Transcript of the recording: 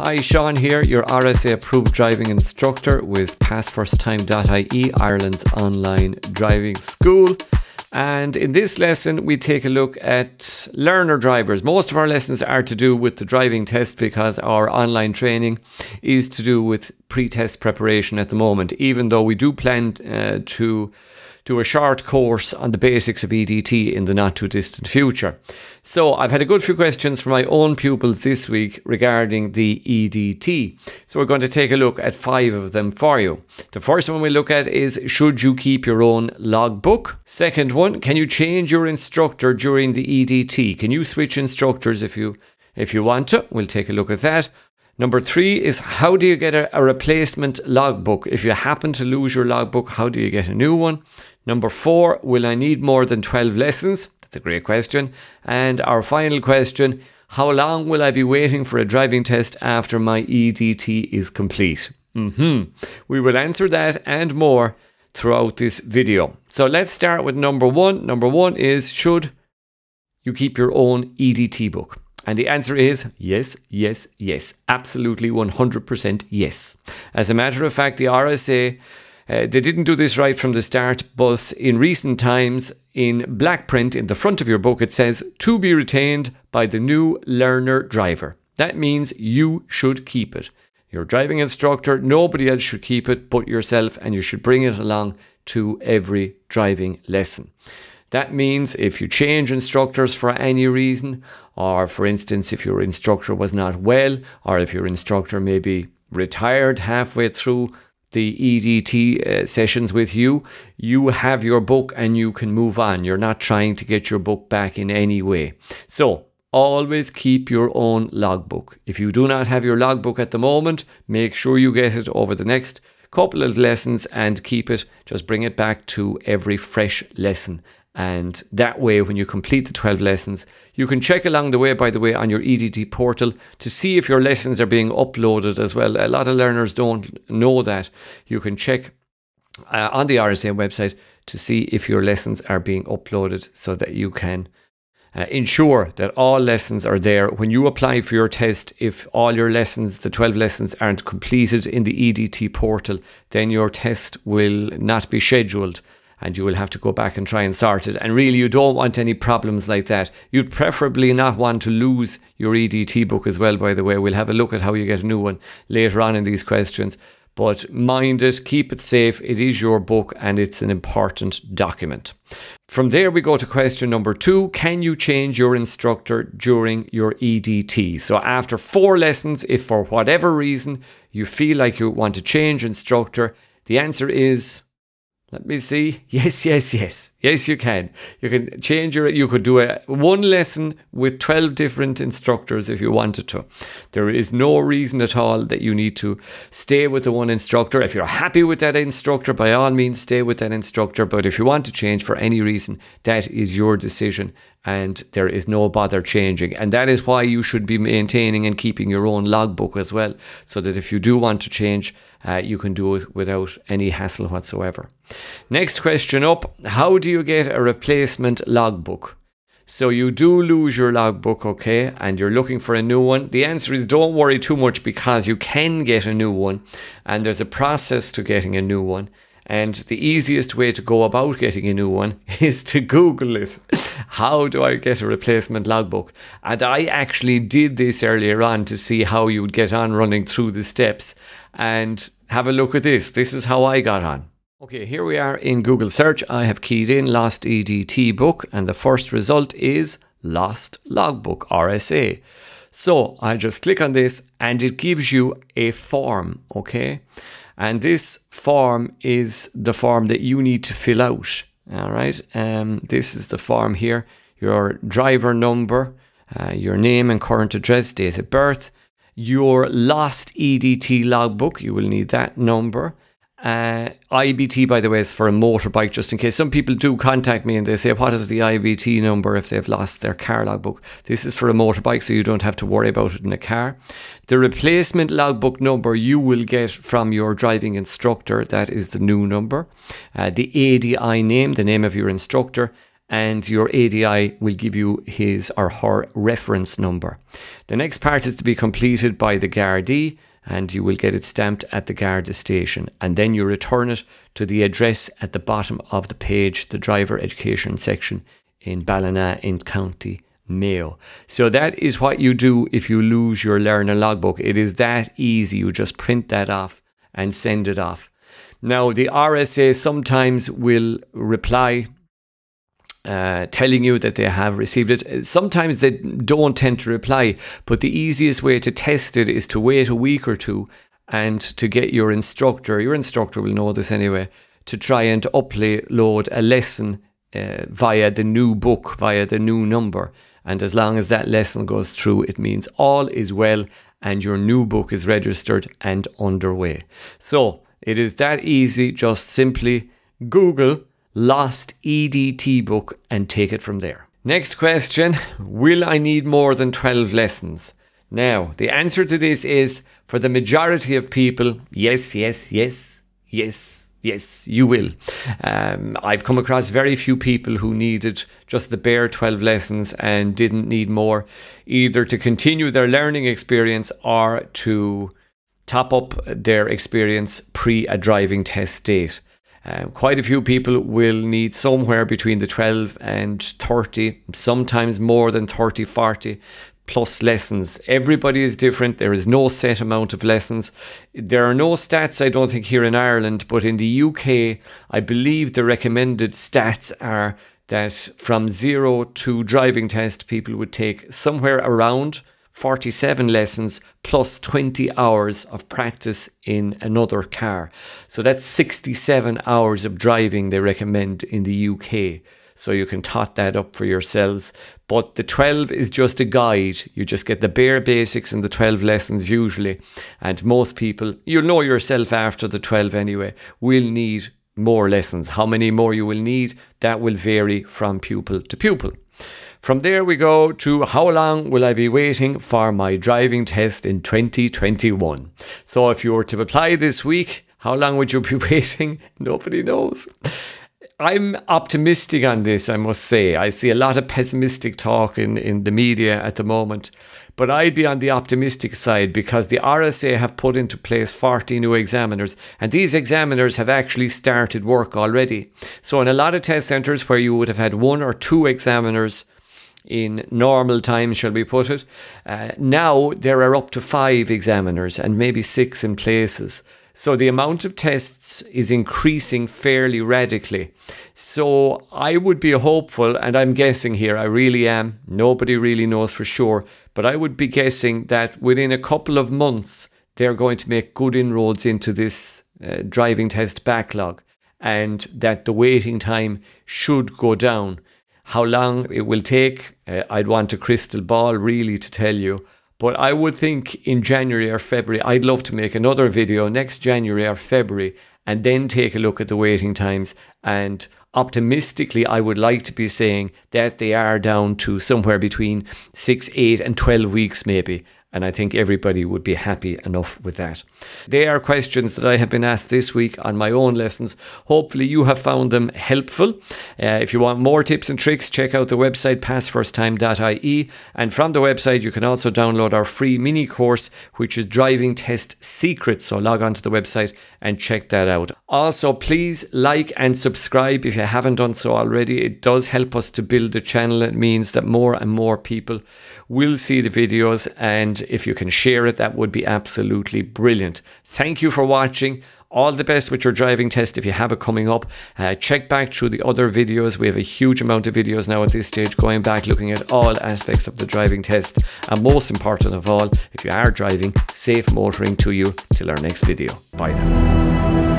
Hi, Sean here, your RSA approved driving instructor with PassFirstTime.ie, Ireland's online driving school. And in this lesson, we take a look at learner drivers. Most of our lessons are to do with the driving test because our online training is to do with pre-test preparation at the moment, even though we do plan to do a short course on the basics of EDT in the not too distant future. So I've had a good few questions from my own pupils this week regarding the EDT. So we're going to take a look at 5 of them for you. The first one we look at is, should you keep your own logbook? Second one, can you change your instructor during the EDT? Can you switch instructors if you want to? We'll take a look at that. Number 3 is, how do you get a replacement logbook? If you happen to lose your logbook, how do you get a new one? Number 4, will I need more than 12 lessons? That's a great question. And our final question, how long will I be waiting for a driving test after my EDT is complete? We will answer that and more throughout this video. So let's start with number 1. Number 1 is, should you keep your own EDT book? And the answer is yes, yes, yes. Absolutely 100% yes. As a matter of fact, the RSA, they didn't do this right from the start, but in recent times, in black print in the front of your book, it says, to be retained by the new learner driver. That means you should keep it. Your driving instructor, nobody else should keep it but yourself, and you should bring it along to every driving lesson. That means if you change instructors for any reason, or for instance, if your instructor was not well, or if your instructor maybe retired halfway through the EDT sessions with you, you have your book and you can move on. You're not trying to get your book back in any way. So always keep your own logbook. If you do not have your logbook at the moment, make sure you get it over the next couple of lessons and keep it. Just bring it back to every fresh lesson. And that way, when you complete the 12 lessons, you can check along the way, by the way, on your EDT portal to see if your lessons are being uploaded as well. A lot of learners don't know that. You can check on the RSA website to see if your lessons are being uploaded so that you can ensure that all lessons are there. When you apply for your test, if all your lessons, the 12 lessons, aren't completed in the EDT portal, then your test will not be scheduled. And you will have to go back and try and sort it. And really, you don't want any problems like that. You'd preferably not want to lose your EDT book as well, by the way. We'll have a look at how you get a new one later on in these questions. But mind it, keep it safe. It is your book and it's an important document. From there, we go to question number 2. Can you change your instructor during your EDT? So after 4 lessons, if for whatever reason you feel like you want to change instructor, the answer is... let me see. Yes, yes, yes. Yes, you can. You can change your... you could do one lesson with 12 different instructors if you wanted to. There is no reason at all that you need to stay with the one instructor. If you're happy with that instructor, by all means, stay with that instructor. But if you want to change for any reason, that is your decision. And there is no bother changing. And that is why you should be maintaining and keeping your own logbook as well, so that if you do want to change, you can do it without any hassle whatsoever. Next question up, how do you get a replacement logbook? So you do lose your logbook, okay, and you're looking for a new one. The answer is, don't worry too much, because you can get a new one, and there's a process to getting a new one. And the easiest way to go about getting a new one is to Google it. How do I get a replacement logbook? And I actually did this earlier on to see how you would get on running through the steps. And have a look at this. This is how I got on. Okay, here we are in Google search. I have keyed in lost EDT book, and the first result is lost logbook, RSA. So I just click on this and it gives you a form, okay? And this form is the form that you need to fill out, all right? This is the form here, your driver number, your name and current address, date of birth, your lost EDT logbook, you will need that number. IBT, by the way, is for a motorbike, just in case. Some people do contact me and they say, what is the IBT number if they've lost their car logbook? This is for a motorbike, so you don't have to worry about it in a car. The replacement logbook number you will get from your driving instructor. That is the new number. The ADI name, the name of your instructor. and your ADI will give you his or her reference number. The next part is to be completed by the Gardaí, and you will get it stamped at the Garda station, and then you return it to the address at the bottom of the page, the driver education section in Ballina in County Mayo. So that is what you do if you lose your learner logbook. It is that easy. You just print that off and send it off. Now the RSA sometimes will reply telling you that they have received it. Sometimes they don't tend to reply, but the easiest way to test it is to wait a week or two and to get your instructor will know this anyway, to try and upload a lesson via the new book, via the new number. And as long as that lesson goes through, it means all is well and your new book is registered and underway. So it is that easy. Just simply Google lost EDT book and take it from there. Next question, will I need more than 12 lessons? Now, the answer to this is, for the majority of people, yes, you will. I've come across very few people who needed just the bare 12 lessons and didn't need more, either to continue their learning experience or to top up their experience pre a driving test date. Quite a few people will need somewhere between the 12 and 30, sometimes more than 30, 40 plus lessons. Everybody is different. There is no set amount of lessons. There are no stats, I don't think, here in Ireland, but in the UK, I believe the recommended stats are that from 0 to driving test, people would take somewhere around 47 lessons plus 20 hours of practice in another car. So that's 67 hours of driving they recommend in the UK. So you can tot that up for yourselves. But the 12 is just a guide. You just get the bare basics in the 12 lessons usually. And most people, you'll know yourself after the 12 anyway, will need more lessons. How many more you will need, that will vary from pupil to pupil. From there we go to how long will I be waiting for my driving test in 2021? So if you were to apply this week, how long would you be waiting? Nobody knows. I'm optimistic on this, I must say. I see a lot of pessimistic talk in the media at the moment, but I'd be on the optimistic side because the RSA have put into place 40 new examiners, and these examiners have actually started work already. So in a lot of test centres where you would have had one or two examiners in normal time, shall we put it, now there are up to 5 examiners and maybe 6 in places. So the amount of tests is increasing fairly radically. So I would be hopeful, and I'm guessing here, I really am, nobody really knows for sure, but I would be guessing that within a couple of months, they're going to make good inroads into this driving test backlog, and that the waiting time should go down. How long it will take, I'd want a crystal ball really to tell you. But I would think in January or February, I'd love to make another video next January or February and then take a look at the waiting times. And optimistically, I would like to be saying that they are down to somewhere between 6, 8 and 12 weeks maybe. And I think everybody would be happy enough with that. They are questions that I have been asked this week on my own lessons. Hopefully you have found them helpful. If you want more tips and tricks, check out the website PassFirstTime.ie. And from the website, you can also download our free mini course, which is Driving Test Secrets. So log on to the website and check that out. Also, please like and subscribe if you haven't done so already. It does help us to build the channel. It means that more and more people will see the videos, and if you can share it, that would be absolutely brilliant. Thank you for watching. All the best with your driving test if you have it coming up. Check back through the other videos. We have a huge amount of videos now at this stage, going back, looking at all aspects of the driving test. And most important of all, if you are driving, safe motoring to you. Till our next video. Bye now.